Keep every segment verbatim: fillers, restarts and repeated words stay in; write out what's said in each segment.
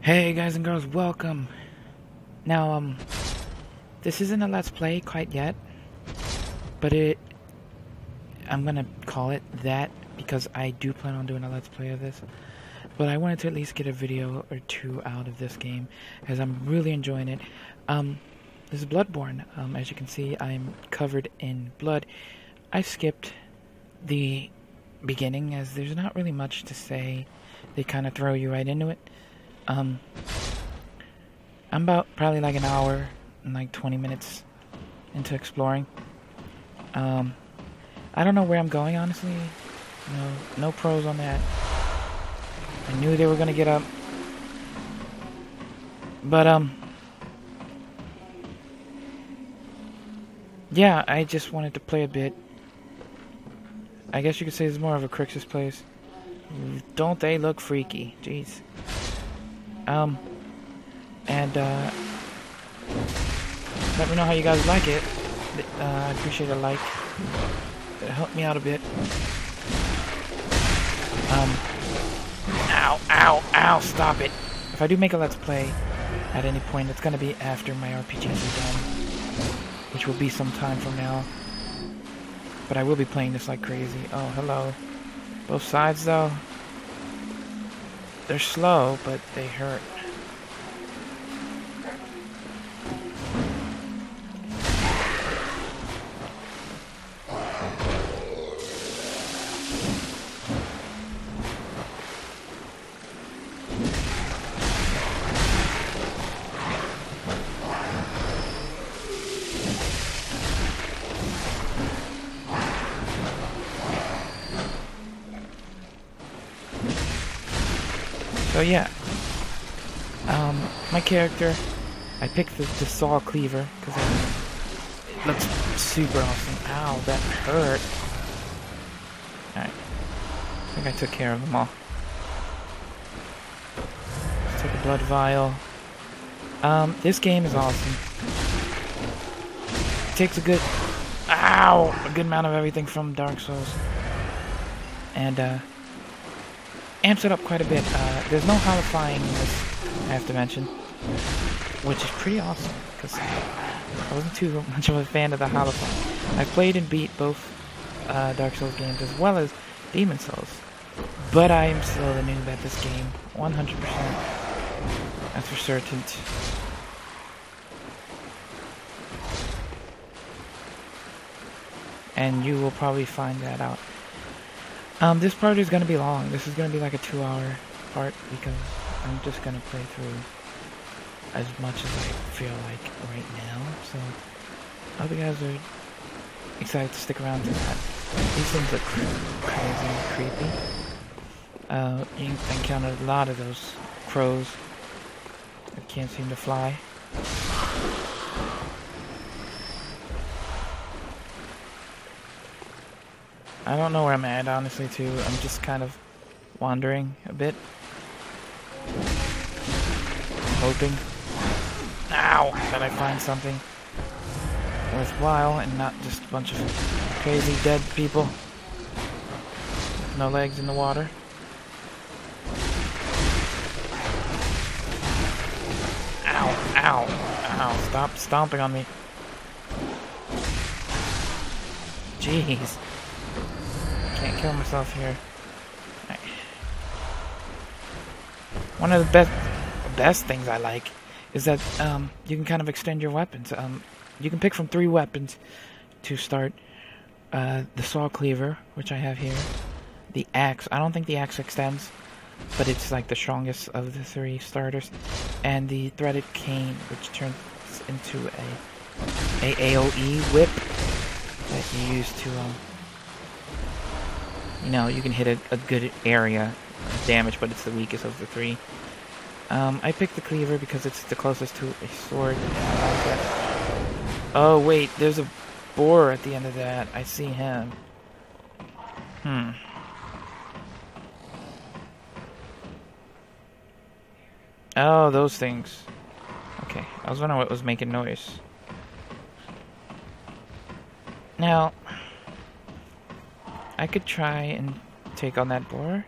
Hey guys and girls, welcome. Now, um, this isn't a let's play quite yet, but it, I'm gonna call it that because I do plan on doing a let's play of this, but I wanted to at least get a video or two out of this game as I'm really enjoying it. Um, this is Bloodborne. Um, as you can see, I'm covered in blood. I skipped the beginning as there's not really much to say. They kind of throw you right into it. Um, I'm about probably like an hour and like twenty minutes into exploring. Um, I don't know where I'm going, honestly. No, no pros on that. I knew they were gonna get up. But, um, yeah, I just wanted to play a bit. I guess you could say it's more of a Crixus place. Don't they look freaky? Jeez. Um, and, uh, let me know how you guys like it. Uh, I appreciate a like. It helped me out a bit. Um, ow, ow, ow, stop it. If I do make a let's play at any point, it's gonna be after my R P Gs are done, which will be some time from now. But I will be playing this like crazy. Oh, hello. Both sides, though. They're slow, but they hurt. So yeah, um, my character, I picked the, the saw cleaver because it looks super awesome. Ow, that hurt. Alright, I think I took care of them all. Let's take a blood vial. Um, this game is awesome. It takes a good, ow, a good amount of everything from Dark Souls. And, uh... amps it up quite a bit. Uh, there's no holifying in this, I have to mention, which is pretty awesome because I wasn't too much of a fan of the holifying. I played and beat both uh, Dark Souls games as well as Demon Souls, but I am still the noob at this game, one hundred percent. That's for certain. And you will probably find that out. Um, this part is going to be long. This is going to be like a two hour part because I'm just going to play through as much as I feel like right now. So, I hope you guys are excited to stick around to that. These things look crazy and creepy. Uh, you encountered a lot of those crows that can't seem to fly. I don't know where I'm at, honestly, too. I'm just kind of wandering a bit. Hoping. Ow! That I find something worthwhile and not just a bunch of crazy dead people with no legs in the water. Ow! Ow! Ow! Stop stomping on me. Jeez. Can't kill myself here. Right. One of the best best things I like is that um, you can kind of extend your weapons. Um, you can pick from three weapons to start. Uh, the saw cleaver, which I have here. The axe. I don't think the axe extends, but it's like the strongest of the three starters. And the threaded cane, which turns into a, a AoE whip that you use to... Um, You know, you can hit a, a good area of damage, but it's the weakest of the three. Um, I picked the cleaver because it's the closest to a sword. Oh, wait, there's a boar at the end of that. I see him. Hmm. Oh, those things. Okay, I was wondering what was making noise. Now... I could try and take on that boar,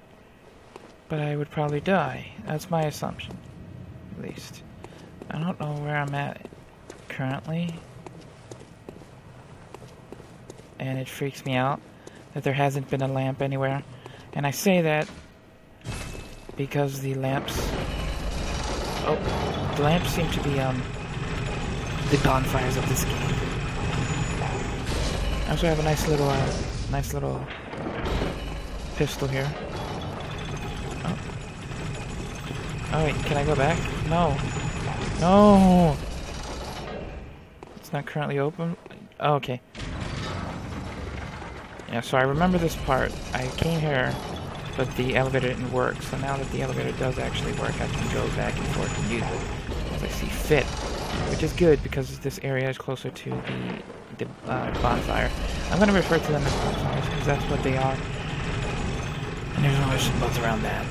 but I would probably die. That's my assumption. at least. I don't know where I'm at currently, and it freaks me out that there hasn't been a lamp anywhere. And I say that because the lamps... Oh, the lamps seem to be um, the bonfires of this game. I also have a nice little, uh, nice little pistol here. Oh. Oh wait, can I go back? No. No! It's not currently open. Oh, okay. Yeah, so I remember this part. I came here, but the elevator didn't work. So now that the elevator does actually work, I can go back and forth and use it as I see fit. Which is good, because this area is closer to the... The, uh, bonfire. I'm going to refer to them as bonfires because that's what they are. And there's always some buzz around that.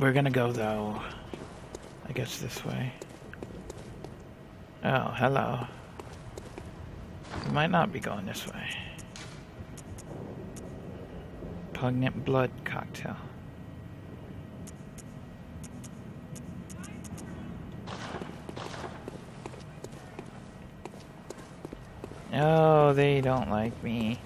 We're going to go, though, I guess this way. Oh, hello. We might not be going this way. Pungent blood cocktail. Oh, they don't like me.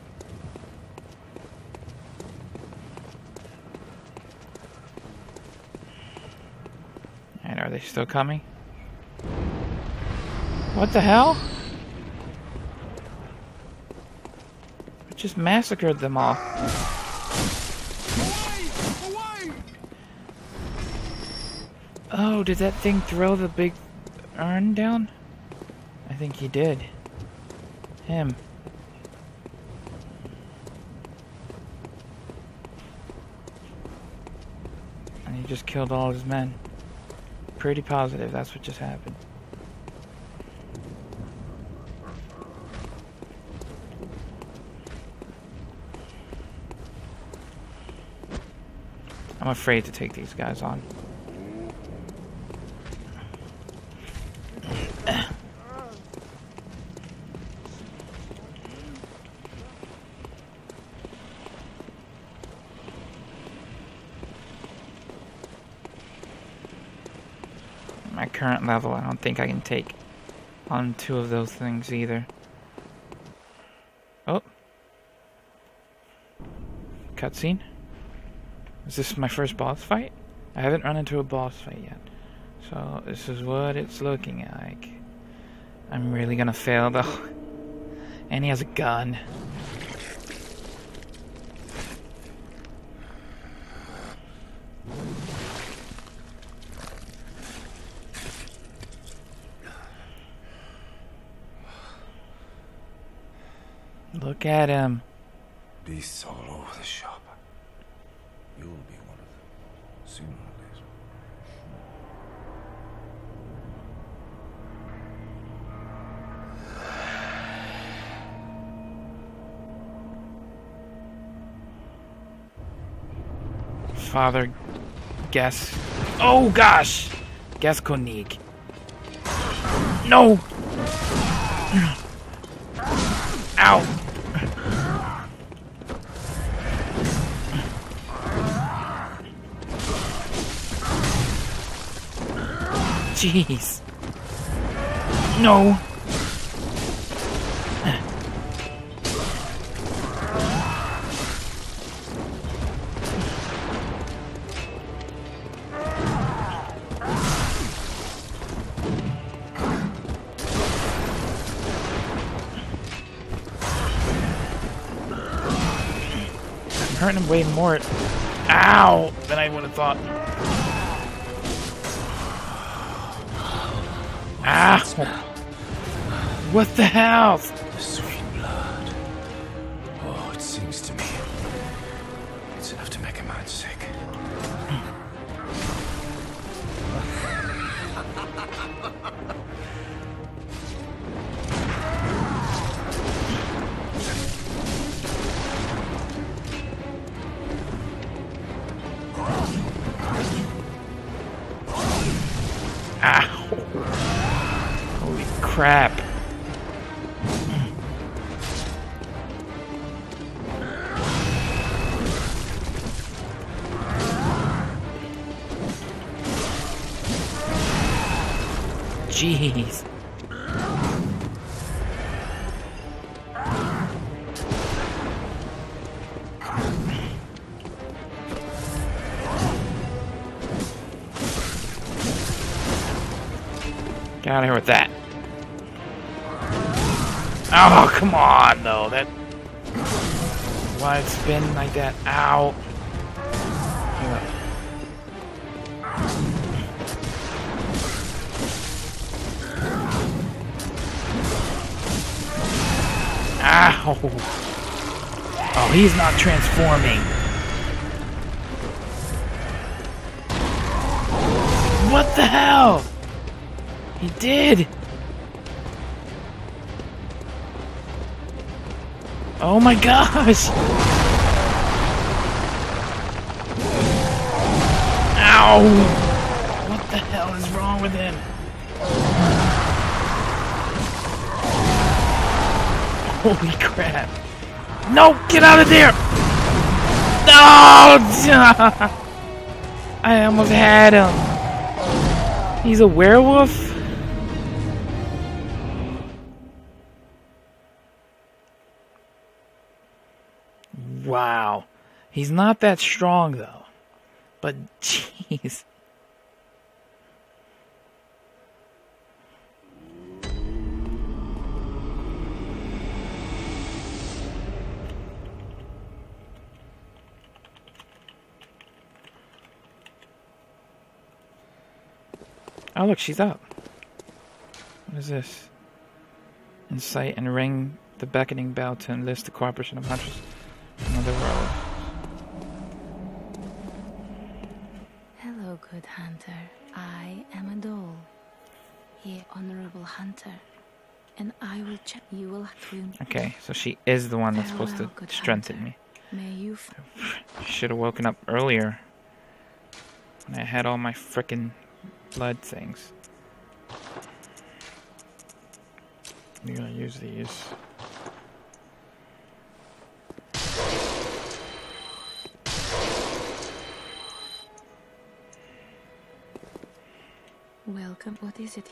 And are they still coming? What the hell? I just massacred them all. Oh, did that thing throw the big urn down? I think he did. Him. And he just killed all his men. Pretty positive that's what just happened. I'm afraid to take these guys on. My current level, I don't think I can take on two of those things either. Oh. Cutscene. Is this my first boss fight? I haven't run into a boss fight yet. So this is what it's looking like. I'm really gonna fail though. And he has a gun. Look at him. Beasts all over the shop. You'll be one of them sooner or later. Father Gas. Oh gosh, Gasconique. No. Ow. Jeez. No. I'm hurting him way more. Ow! Than I would have thought. Ah! What the hell? The sweet blood. Oh, it seems to me it's enough to make a man sick. crap. Jeez. Get out of here with that. Oh, come on, though. That. Why it's been like that. Ow. Ow. Oh, he's not transforming. What the hell? He did! Oh my gosh! Ow! What the hell is wrong with him? Holy crap! No! Get out of there! No! I almost had him! He's a werewolf? Wow. He's not that strong, though. But, jeez. Oh, look, she's up. What is this? Incite and ring the beckoning bell to enlist the cooperation of hunters. Another road. Hello, good hunter. I am a doll. Ye honorable hunter. And I will check you will have. Okay, so she is the one that's Hello, supposed to strengthen hunter. me. May you should have woken up earlier. And I had all my frickin' blood things. You're gonna use these. Welcome. What is it?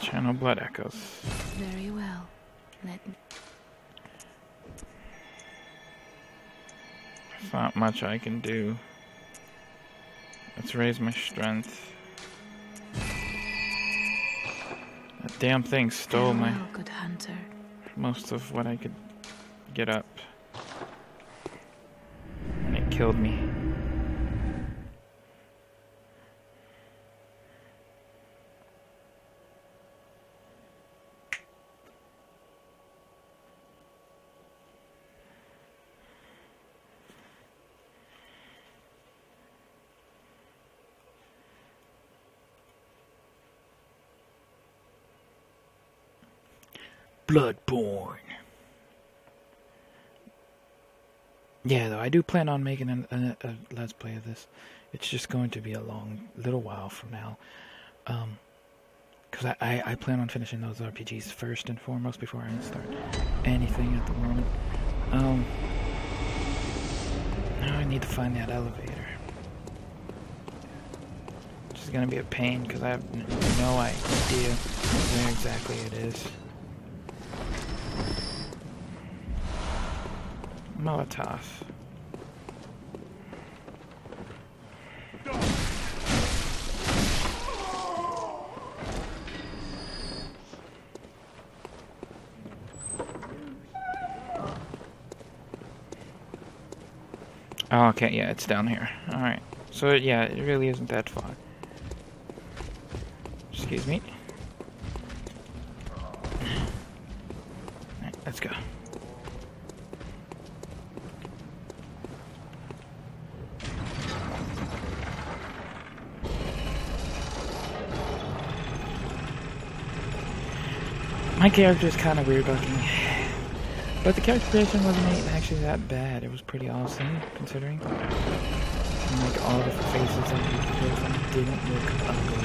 Channel blood echoes. Very well. Let me. There's not much I can do. Let's raise my strength. That damn thing stole my good hunter. Most of what I could get up, and it killed me. Bloodborne. Yeah, though I do plan on making an, a, a let's play of this. It's just going to be a long little while from now, um, because I, I I plan on finishing those R P Gs first and foremost before I start anything at the moment. Um, now I need to find that elevator. It's gonna be a pain because I have no idea where exactly it is. Molotov. Oh, okay, yeah, it's down here. Alright. So, yeah, it really isn't that far. Excuse me. Alright, let's go. My character is kind of weird looking, but the character creation wasn't actually that bad. It was pretty awesome, considering. And, like, all the faces I did didn't look ugly.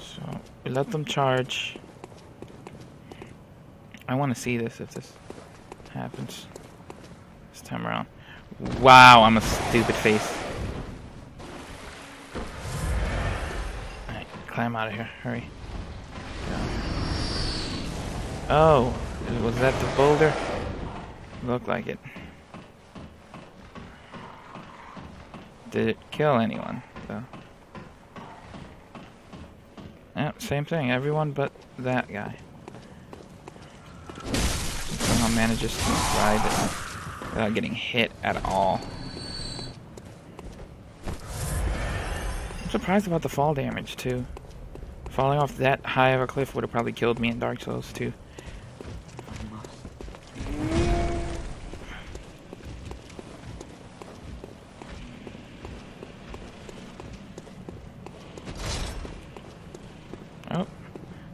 So we let them charge. I want to see this if this happens this time around. Wow, I'm a stupid face. Alright, climb out of here. Hurry. Oh, was that the boulder? Looked like it. Did it kill anyone, though? Yeah, same thing. Everyone but that guy. Somehow manages to ride it without getting hit at all. I'm surprised about the fall damage, too. Falling off that high of a cliff would have probably killed me in Dark Souls, too.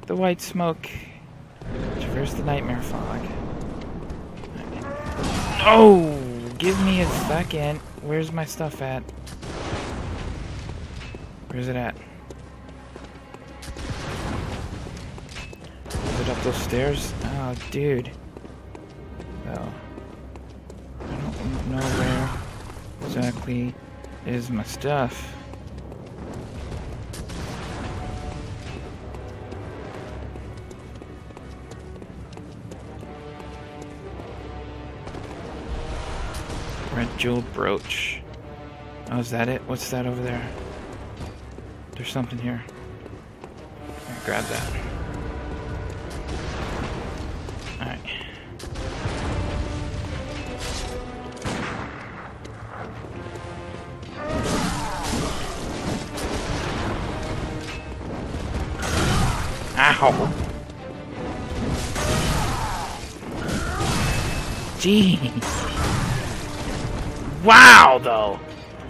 The white smoke. Traverse the nightmare fog. Oh! Give me a second. Where's my stuff at? Where's it at? Is it up those stairs? Oh, dude. Oh. I don't know where exactly is my stuff. Jeweled brooch. Oh, is that it? What's that over there? There's something here. Here, grab that. Alright. Ow! Jeez! Wow, though!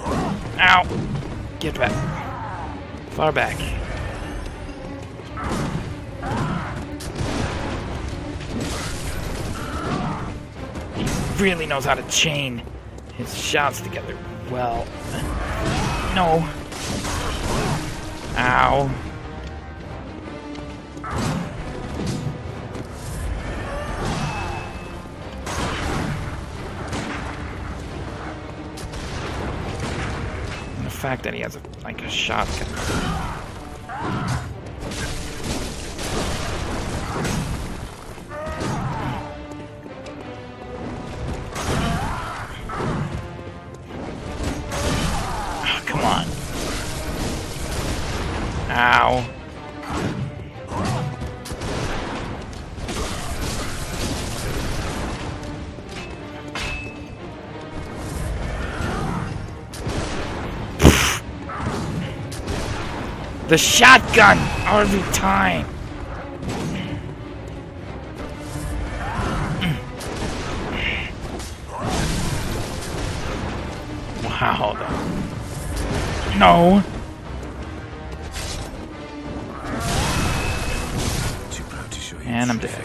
Ow! Get back. Far back. He really knows how to chain his shots together well. No. Ow. The fact that he has a, like a shotgun. Oh, come on. Ow. The shotgun every time. Wow. No. And I'm dead.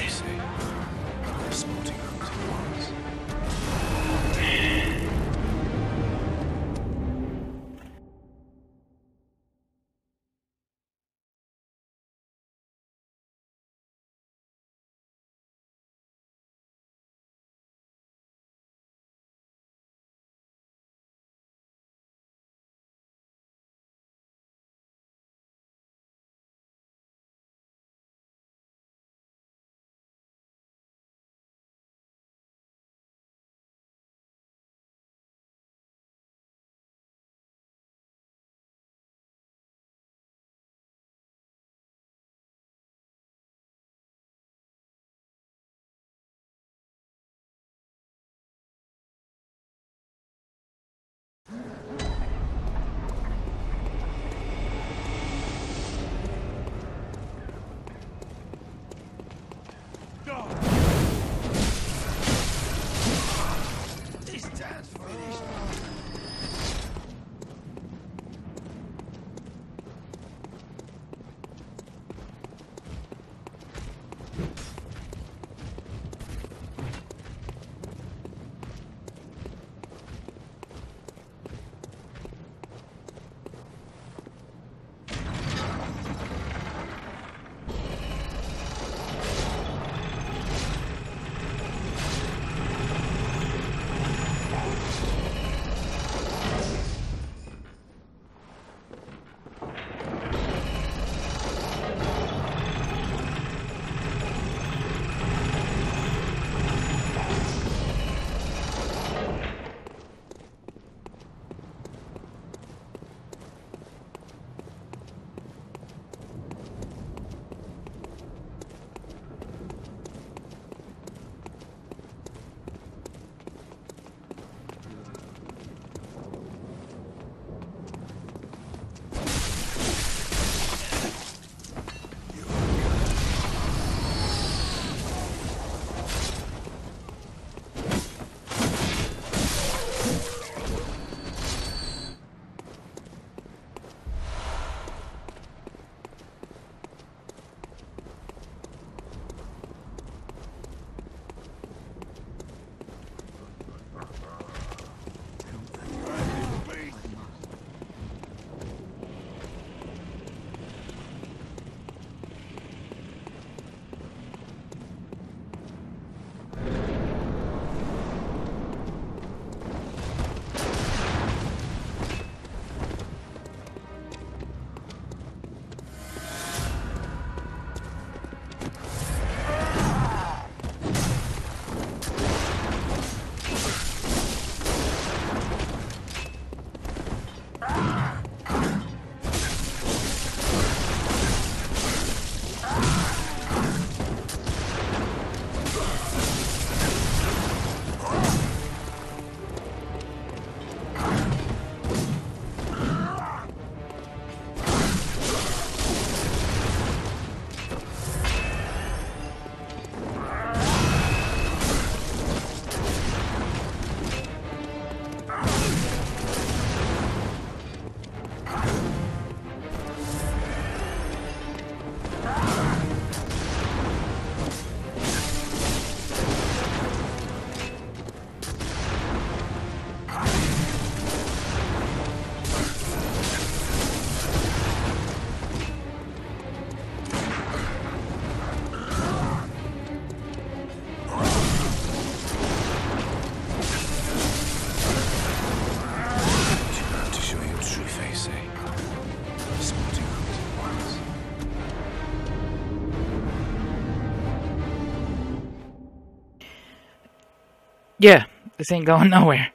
Yeah, this ain't going nowhere.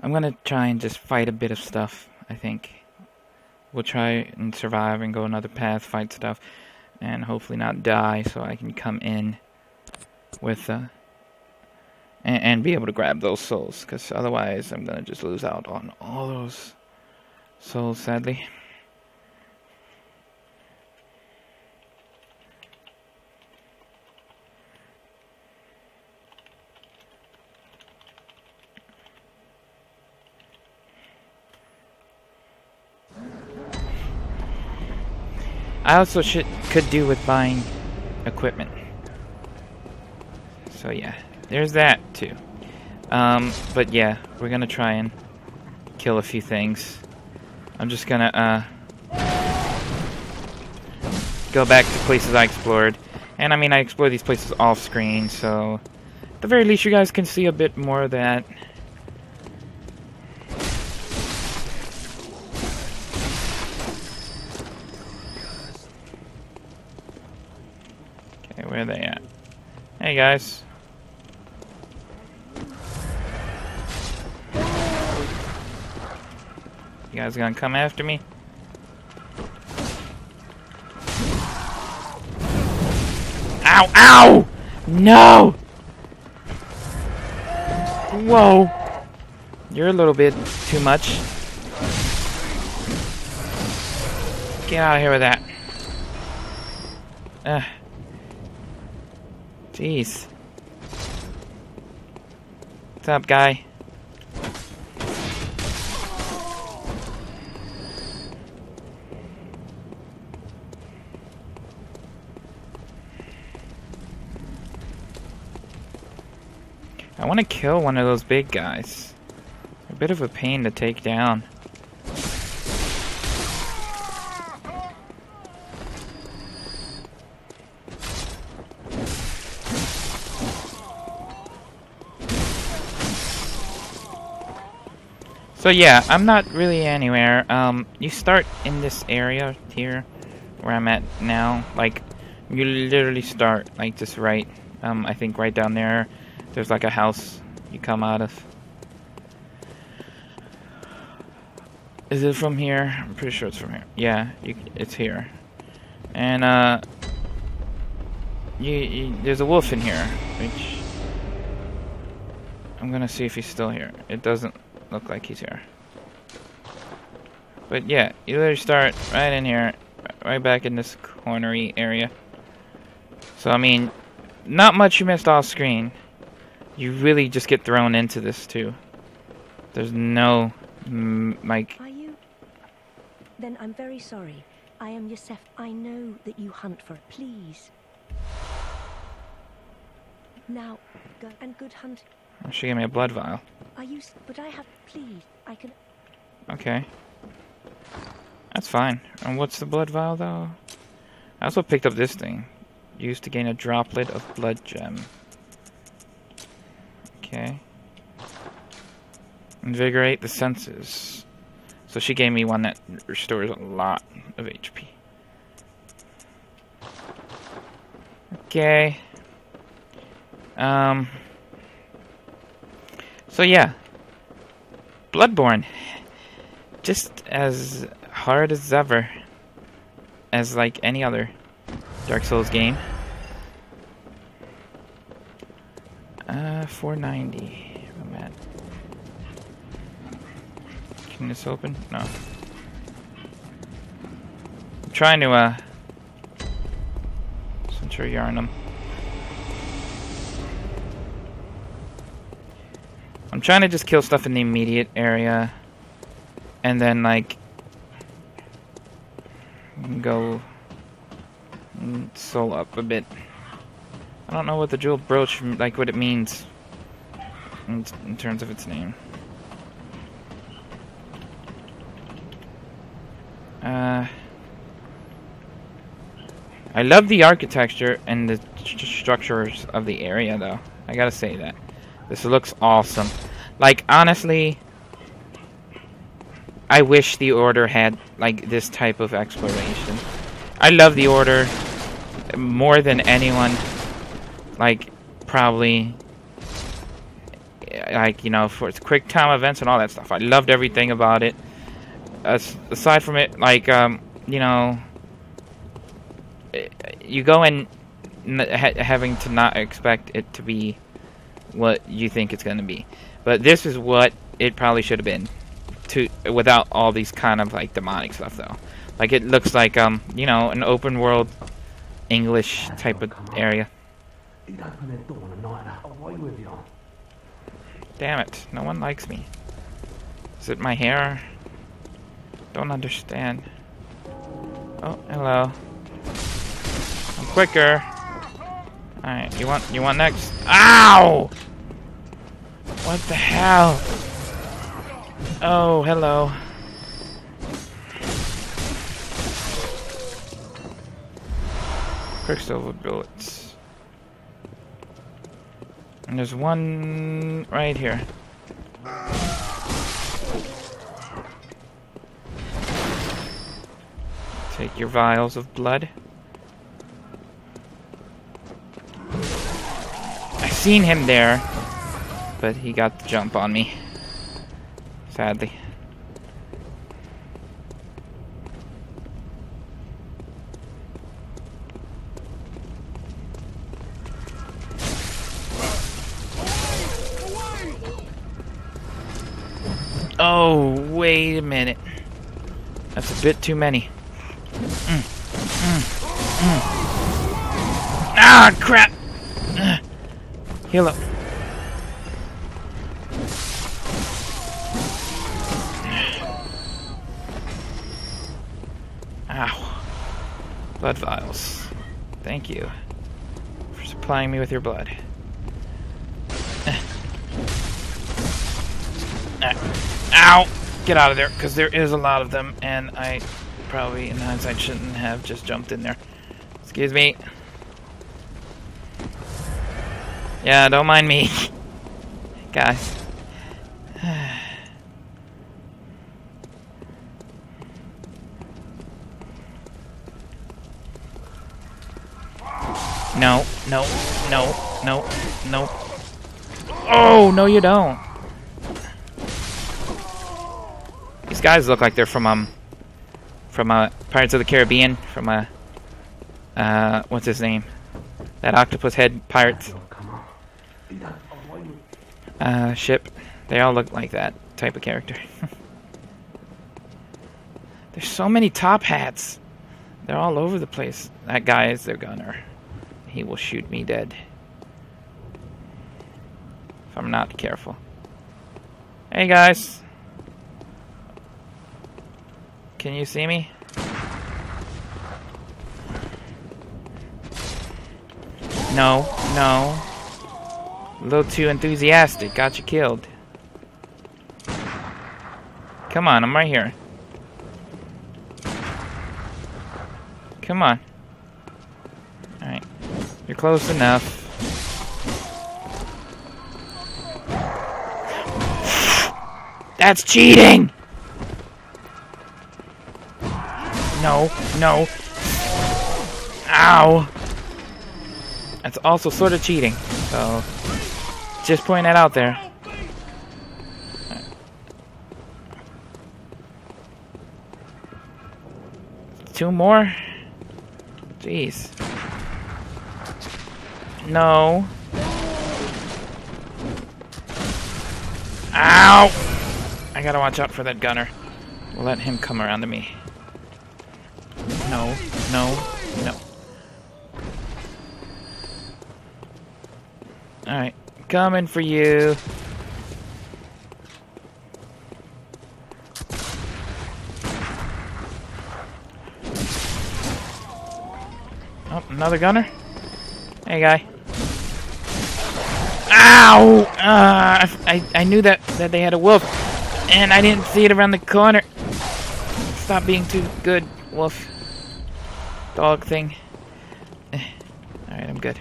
I'm gonna try and just fight a bit of stuff, I think. We'll try and survive and go another path, fight stuff, and hopefully not die so I can come in with, uh, and, and be able to grab those souls, because otherwise I'm gonna just lose out on all those souls, sadly. I also should could do with buying equipment. So yeah, there's that too. Um, but yeah, we're gonna try and kill a few things. I'm just gonna uh, go back to places I explored, and I mean I explored these places off screen, so at the very least you guys can see a bit more of that. Where are they at? Hey guys. You guys gonna come after me? Ow! Ow! No! Whoa! You're a little bit too much. Get out of here with that. Ugh. Jeez. What's up, guy? I want to kill one of those big guys. A bit of a pain to take down. So yeah, I'm not really anywhere. Um, you start in this area here, where I'm at now. Like, you literally start, like, just right, um, I think right down there. There's like a house you come out of. Is it from here? I'm pretty sure it's from here. Yeah, you, it's here. And, uh, you, you, there's a wolf in here, which... I'm gonna see if he's still here. It doesn't... look like he's here. But yeah, you literally start right in here, right back in this cornery area. So I mean, not much you missed off screen. You really just get thrown into this too. There's no mm, like. Are you? Then I'm very sorry. I am Yosef. I know that you hunt for it. Please. Now, go and good hunt. She gave me a blood vial. Are you? But I have. Please, I can. Okay. That's fine. And what's the blood vial though? I also picked up this thing. Used to gain a droplet of blood gem. Okay. Invigorate the senses. So she gave me one that restores a lot of H P. Okay. Um. So yeah, Bloodborne, just as hard as ever, as like any other Dark Souls game. Uh, four ninety, I'm at. Can this open? No. I'm trying to, uh, Central Yharnam. I'm trying to just kill stuff in the immediate area, and then like go soul up a bit. I don't know what the jeweled brooch, like what it means in, in terms of its name. Uh, I love the architecture and the st structures of the area, though. I gotta say that. This looks awesome. Like, honestly, I wish The Order had, like, this type of exploration. I love The Order more than anyone, like, probably like, you know, for its quick time events and all that stuff. I loved everything about it. As, aside from it, like, um, you know, you go in ha having to not expect it to be what you think it's going to be. But this is what it probably should have been, to without all these kind of, like, demonic stuff, though. Like, it looks like, um, you know, an open world English type of area. Damn it, no one likes me. Is it my hair? Don't understand. Oh, hello. I'm quicker. Alright, you want you want next? Ow! What the hell? Oh, hello. Quicksilver bullets. And there's one right here. Take your vials of blood. I seen him there, but he got the jump on me. Sadly. Oh, wait a minute. That's a bit too many. Mm, mm, mm. Ah, crap! Uh, heal up. Ow. Blood vials. Thank you for supplying me with your blood. Uh. Ah. Ow! Get out of there, because there is a lot of them, and I probably, in hindsight, shouldn't have just jumped in there. Excuse me. Yeah, don't mind me. Guys. No, no, no, no, no. Oh, no you don't. These guys look like they're from um from uh Pirates of the Caribbean, from uh uh what's his name? That octopus head pirate uh ship. They all look like that type of character. There's so many top hats. They're all over the place. That guy is their gunner. He will shoot me dead if I'm not careful. Hey guys. Can you see me? No, no. A little too enthusiastic. Got you killed. Come on, I'm right here. Come on. Alright. You're close enough. That's cheating! No, no. Ow. That's also sort of cheating. So, just point that out there. Right. Two more? Jeez. No. Ow. I gotta watch out for that gunner. We'll let him come around to me. No, no, no. Alright, coming for you. Oh, another gunner? Hey, guy. Ow! Uh, I, I knew that, that they had a wolf, and I didn't see it around the corner. Stop being too good, wolf. Dog thing. Alright, I'm good.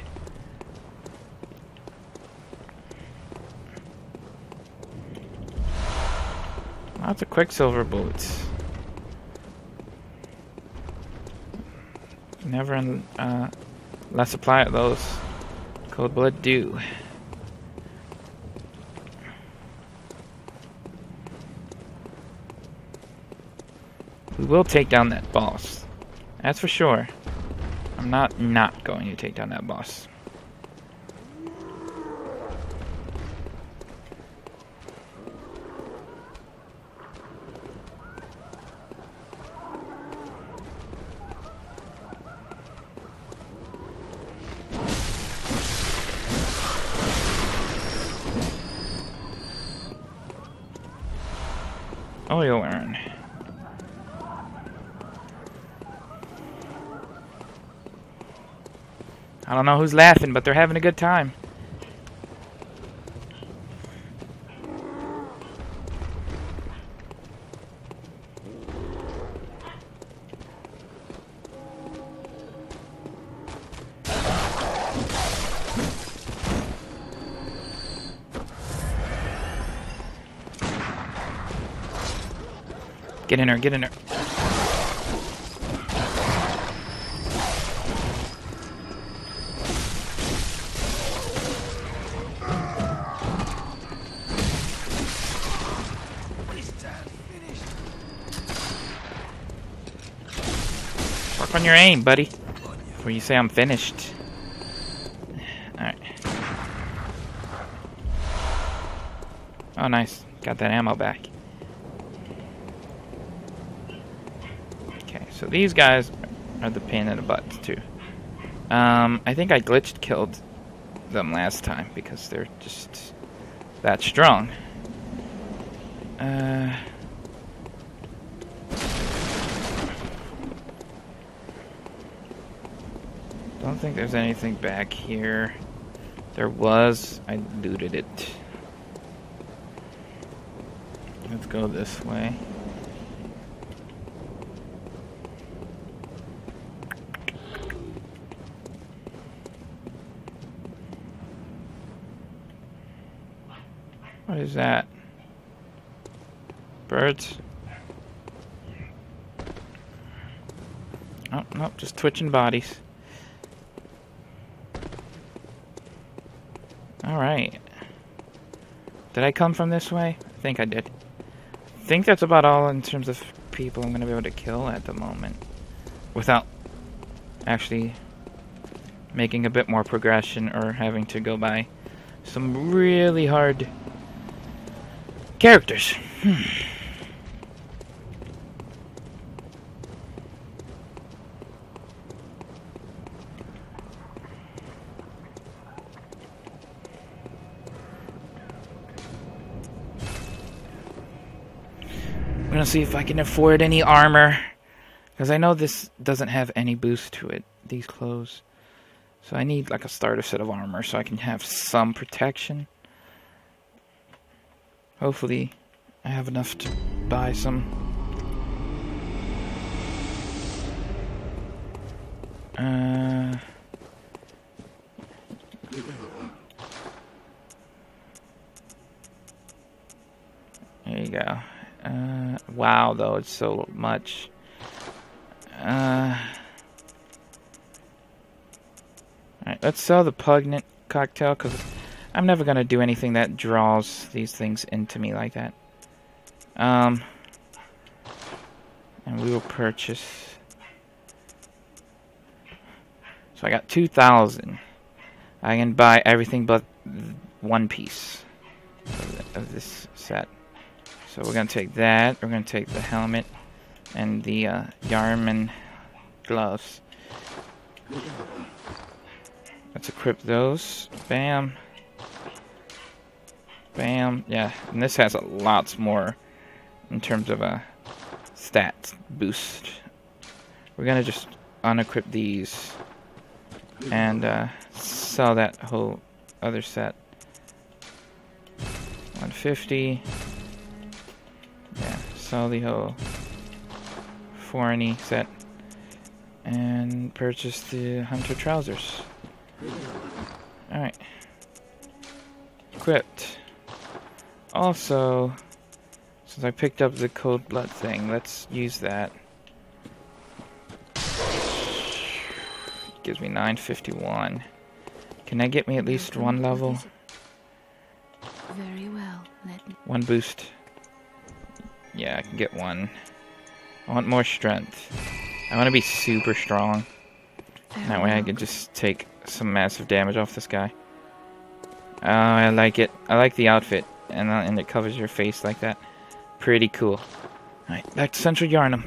Lots of Quicksilver bullets. Never in uh, less supply of those. Cold blood do. We will take down that boss. That's for sure. I'm not not going to take down that boss. Oh, you'll learn. I don't know who's laughing, but they're having a good time. Get in her, get in her. Work on your aim, buddy. Before you say I'm finished. Alright. Oh, nice. Got that ammo back. So these guys are the pain in the butt too. Um, I think I glitched killed them last time because they're just that strong. Uh, don't think there's anything back here. There was. I looted it. Let's go this way. What is that? Birds? Oh, nope, just twitching bodies. Alright. Did I come from this way? I think I did. I think that's about all in terms of people I'm going to be able to kill at the moment. Without actually making a bit more progression or having to go by some really hard characters. Hmm. I'm gonna see if I can afford any armor, because I know this doesn't have any boost to it, these clothes. So I need like a starter set of armor so I can have some protection. Hopefully, I have enough to buy some. Uh, there you go. Uh, wow, though, it's so much. Uh, Alright, let's sell the Pugnant Cocktail, because I'm never going to do anything that draws these things into me like that. Um, and we will purchase. So I got two thousand. I can buy everything but one piece of, the, of this set. So we're going to take that. We're going to take the helmet and the uh, Yharnam gloves. Let's equip those. Bam. Bam, yeah, and this has a lots more in terms of a stat boost. We're gonna just unequip these and uh, sell that whole other set. one fifty. Yeah, sell the whole foreigny set and purchase the hunter trousers. All right, equipped. Also, since I picked up the cold blood thing, let's use that. It gives me nine fifty-one. Can that get me at least one level? Very well. Let me. One boost. Yeah, I can get one. I want more strength. I want to be super strong. That way I can just take some massive damage off this guy. Oh, I like it. I like the outfit. And, uh, and it covers your face like that. Pretty cool. Alright, back to Central Yharnam.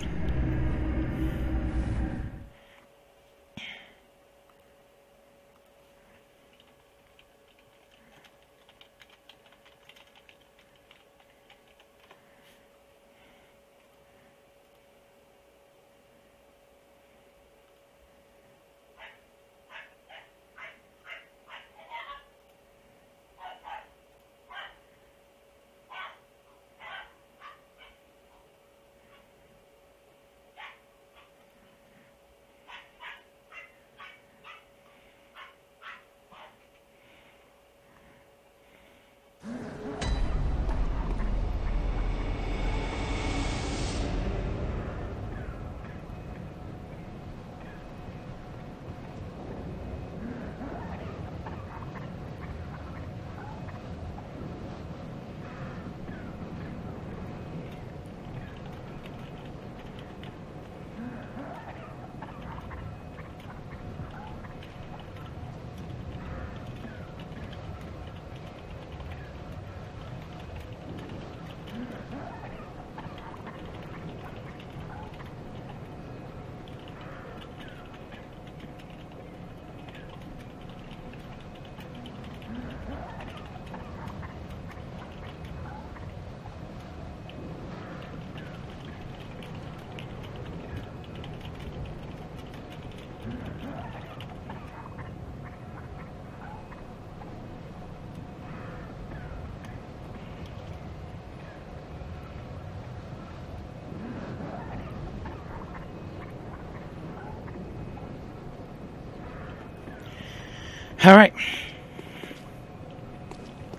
Alright.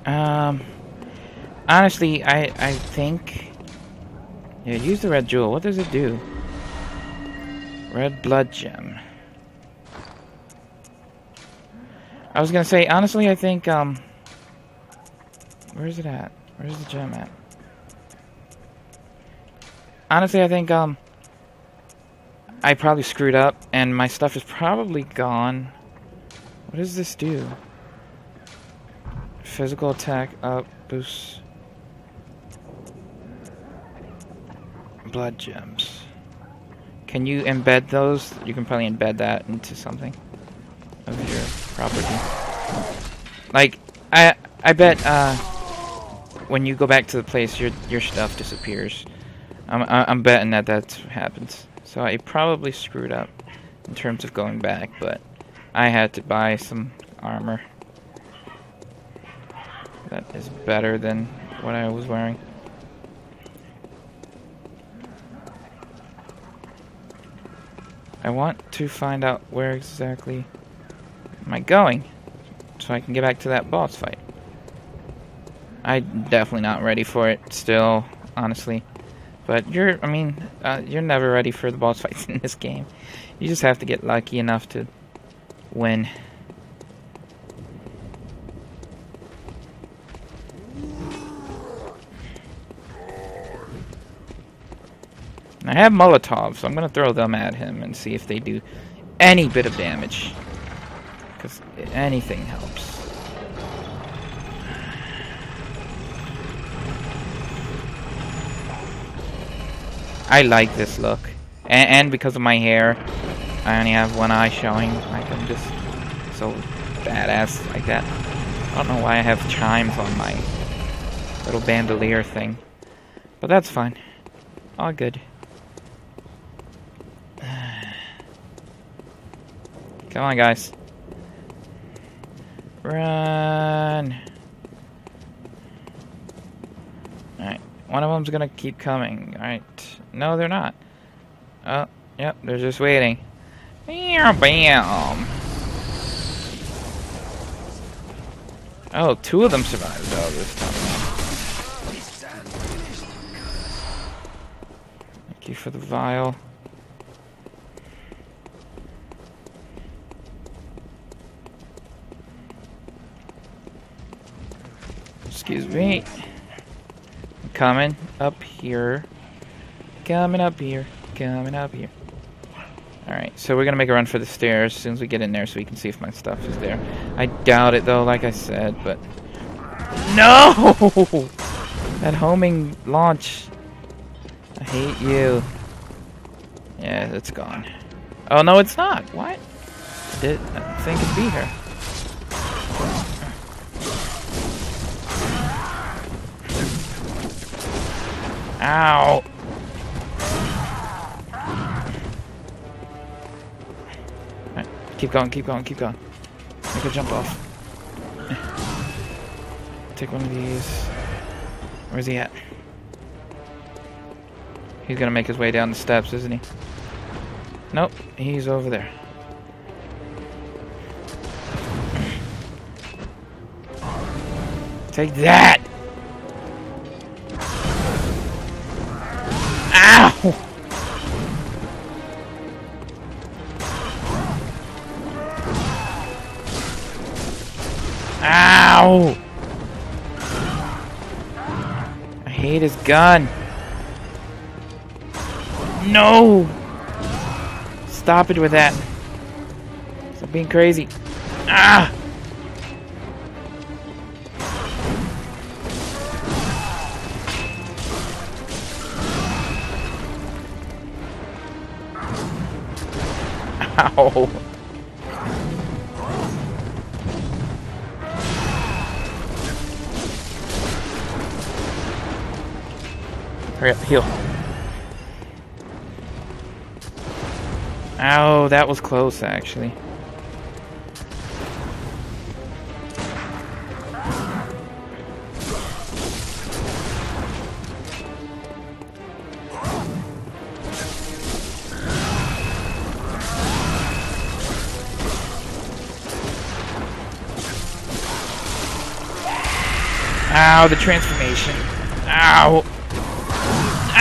Um, honestly, I, I think... Yeah, use the red jewel. What does it do? Red blood gem. I was gonna say, honestly, I think, um... Where is it at? Where's the gem at? Honestly, I think, um... I probably screwed up, and my stuff is probably gone. What does this do? Physical attack up, boost. Blood gems. Can you embed those? You can probably embed that into something of your property. Like, I I bet uh, when you go back to the place, your your stuff disappears. I'm I'm betting that that happens. So I probably screwed up in terms of going back, but. I had to buy some armor that is better than what I was wearing. I want to find out where exactly am I going so I can get back to that boss fight. I'm definitely not ready for it still, honestly. But you're, I mean, uh, you're never ready for the boss fights in this game. You just have to get lucky enough to When I have Molotovs, so I'm gonna throw them at him and see if they do any bit of damage. Because anything helps. I like this look, and, and because of my hair. I only have one eye showing, like I'm just so badass like that. I don't know why I have chimes on my little bandolier thing, but that's fine. All good. Come on, guys. Run! Alright, one of them's gonna keep coming. Alright. No, they're not. Oh, yep, they're just waiting. Bam, bam. Oh, two of them survived. Oh, this time. Thank you for the vial. Excuse me. I'm coming up here. Coming up here. coming up here. Alright, so we're gonna make a run for the stairs as soon as we get in there so we can see if my stuff is there. I doubt it though, like I said, but... No! That homing launch. I hate you. Yeah, it's gone. Oh no, it's not! What? Did I think it'd be her? Ow! Alright, keep going, keep going, keep going. Make a jump off. Take one of these. Where's he at? He's gonna make his way down the steps, isn't he? Nope, he's over there. Take that! Ow! Ow! I hate his gun. No! Stop it with that. Stop being crazy. Ah! Ow. Hurry up, heal. Ow, that was close, actually. Ow, the transformation. Ow.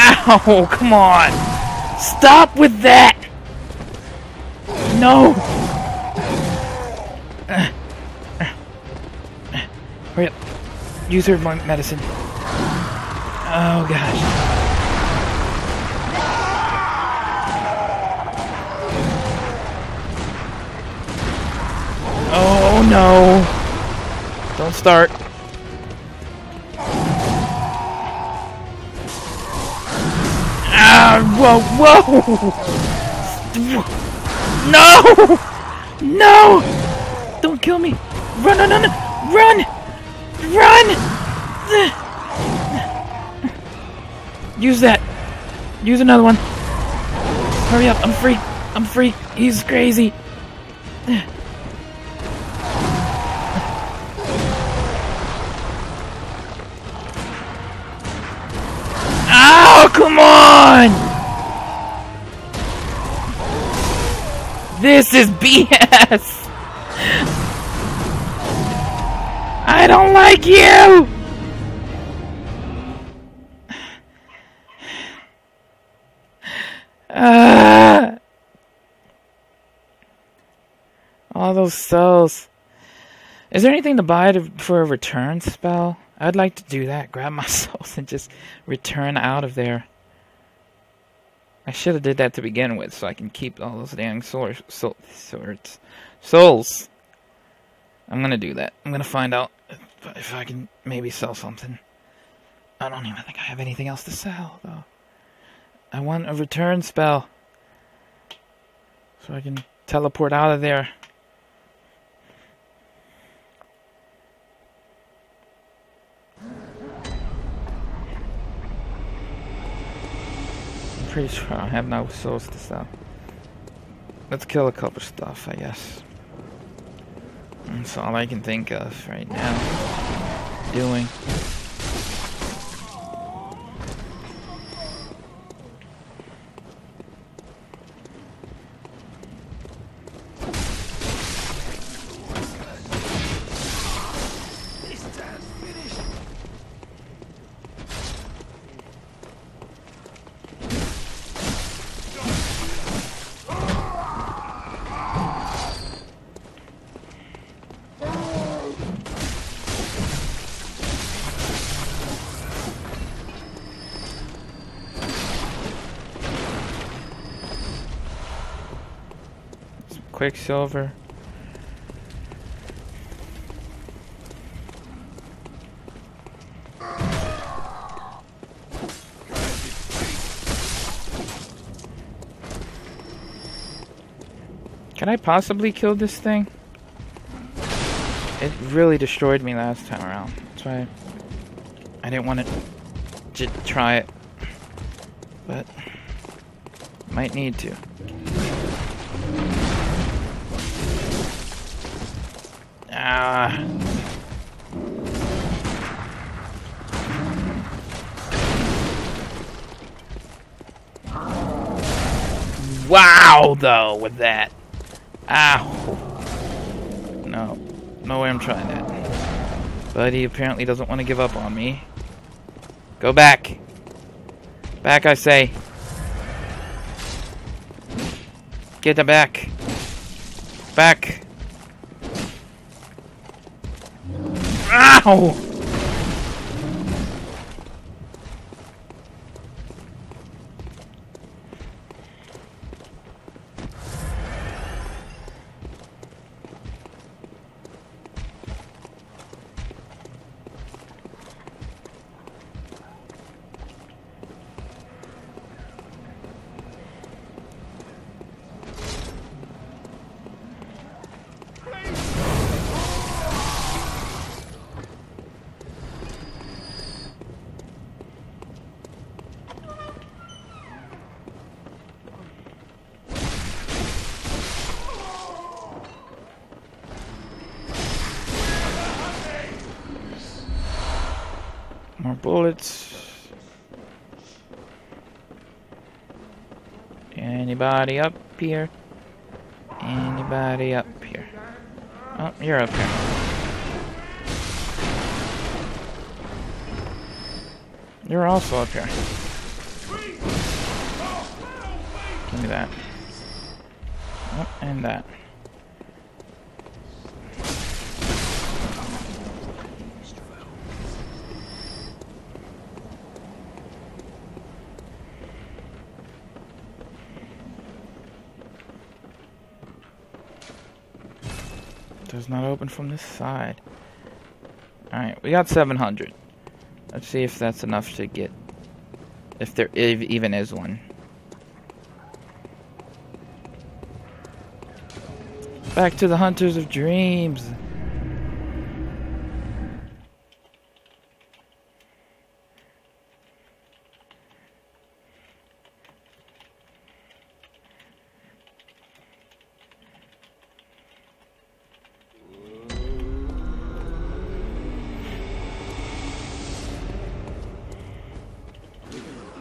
Ow, come on. Stop with that. No! Uh, uh, uh, hurry up. Use her medicine. Oh, gosh. Oh, no. Don't start. Ah, whoa, whoa! Whoa. No! No! Don't kill me! Run, run, run! Run! Run! Use that! Use another one! Hurry up! I'm free! I'm free! He's crazy! Ow! Come on! This is B S! I don't like you! Uh, all those souls. Is there anything to buy to, for a return spell? I'd like to do that. Grab my souls and just return out of there. I should have did that to begin with, so I can keep all those dang swords. So, swords, souls. I'm gonna do that. I'm gonna find out if, if I can maybe sell something. I don't even think I have anything else to sell, though. I want a return spell, so I can teleport out of there. Pretty sure I have no souls to sell. Let's kill a couple stuff, I guess. That's all I can think of right now. Doing. Quicksilver. Can I possibly kill this thing? It really destroyed me last time around. That's why I didn't want to try it. But might need to. Ah. Wow, though, with that. Ow. No. No way I'm trying that. But he apparently doesn't want to give up on me. Go back. Back, I say. Get the back. Back. Ow! More bullets. Anybody up here? Anybody up here? Oh, you're up here. You're also up here. Give me that. Oh, and that. Does not open from this side. Alright, we got seven hundred. Let's see if that's enough to get... if there even is one. Back to the Hunters of Dreams!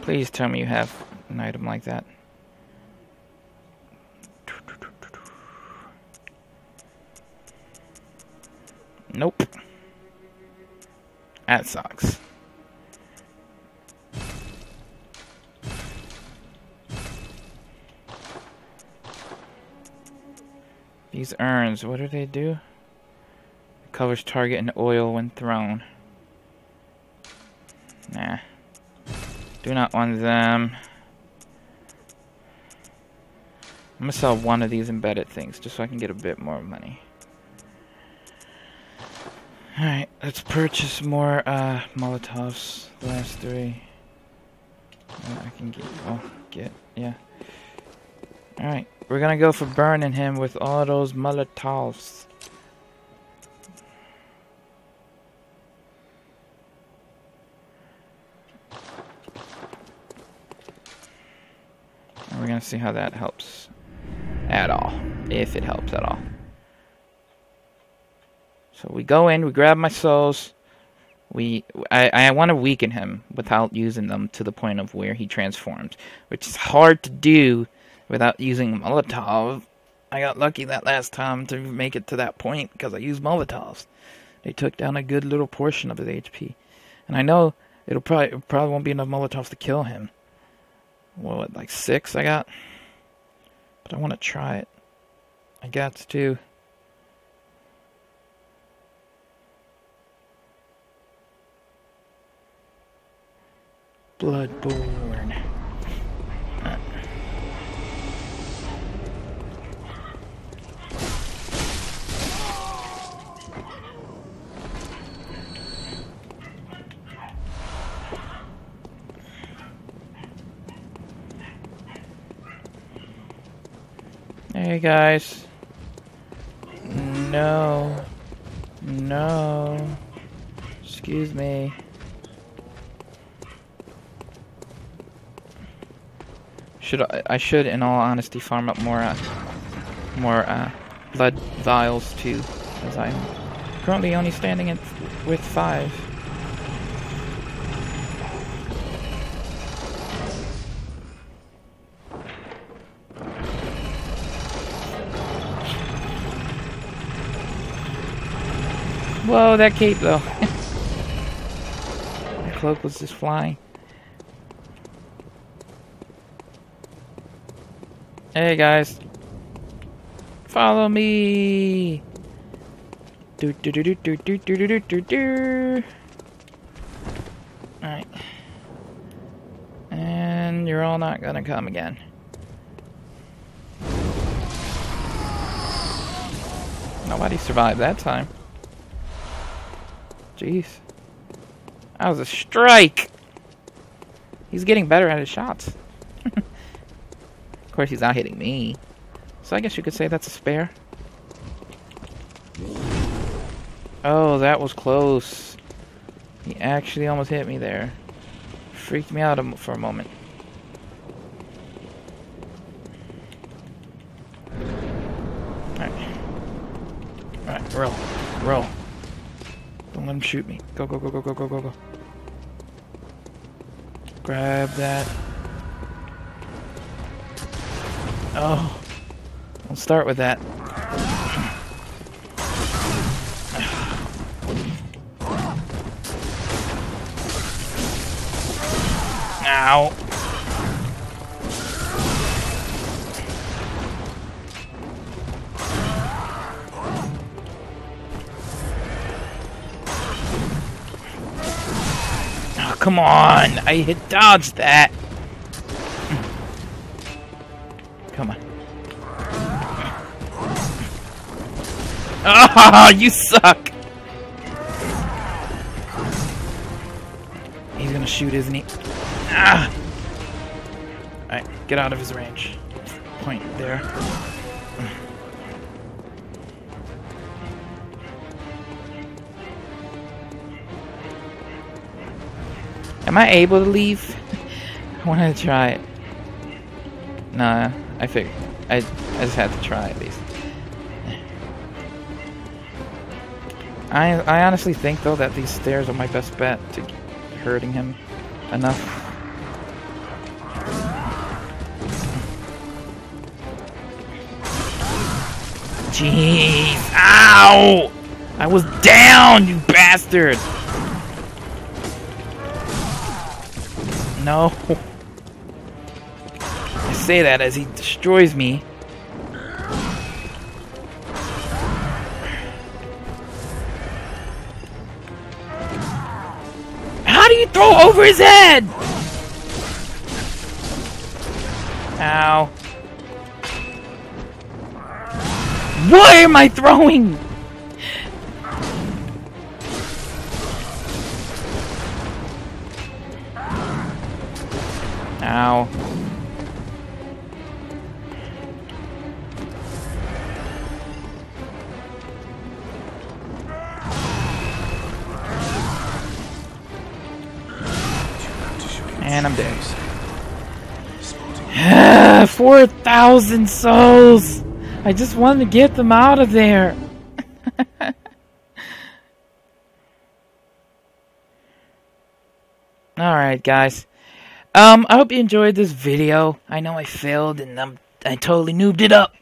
Please tell me you have an item like that. Nope. That sucks. These urns, what do they do? It covers target in oil when thrown. Nah. Do not want them. I'm gonna sell one of these embedded things just so I can get a bit more money. Alright, let's purchase more uh, Molotovs. The last three. Uh, I can get. Oh, get. Yeah. Alright, we're gonna go for burning him with all those Molotovs. We're gonna see how that helps at all, if it helps at all. So we go in, we grab my souls. We, I, I want to weaken him without using them to the point of where he transforms, which is hard to do without using Molotov. I got lucky that last time to make it to that point because I used Molotovs. They took down a good little portion of his H P, and I know it'll probably it probably won't be enough Molotovs to kill him. What, like six I got? But I want to try it. I got to. Bloodborne. Hey guys. No. No. Excuse me. Should I, I should, in all honesty, farm up more, uh, more uh, blood vials too, as I'm currently only standing at with five. Whoa, that cape though. My cloak was just flying. Hey guys, follow me. Do do do do do do do do do do. All right, and you're all not gonna come again. Nobody survived that time. Jeez. That was a strike! He's getting better at his shots. Of course, he's not hitting me. So I guess you could say that's a spare. Oh, that was close. He actually almost hit me there. Freaked me out for a moment. Alright. Alright, roll. Roll. Don't let him shoot me. Go, go, go, go, go, go, go, go. Grab that. Oh. Don't start with that. Ow. Come on! I hit dodge that! Come on. Ah, oh, you suck! He's gonna shoot, isn't he? Ah! Alright, get out of his range. Point there. Am I able to leave? I wanted to try it. Nah, I figured. I, I just had to try at least. I I honestly think though that these stairs are my best bet to hurting him enough. Jeez! Ow! I was down, you bastard! No. I say that as he destroys me. How do you throw over his head? Ow. Why am I throwing? Ow. And I'm dead. four thousand souls! I just wanted to get them out of there. Alright, guys. Um, I hope you enjoyed this video. I know I failed and I'm, I totally noobed it up.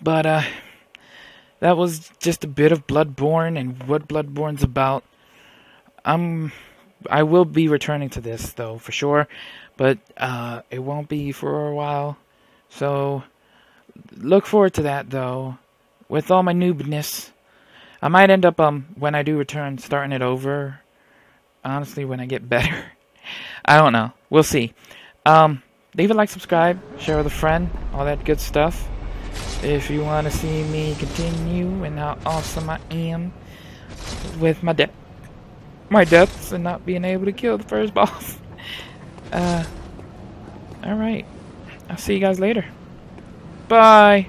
But, uh, that was just a bit of Bloodborne and what Bloodborne's about. Um, I will be returning to this, though, for sure. But, uh, it won't be for a while. So, look forward to that, though. With all my noobness. I might end up, um, when I do return, starting it over. Honestly, when I get better. I don't know. We'll see. Um, leave a like, subscribe, share with a friend, all that good stuff. If you want to see me continue and how awesome I am with my de my depths and not being able to kill the first boss. Uh, Alright. I'll see you guys later. Bye!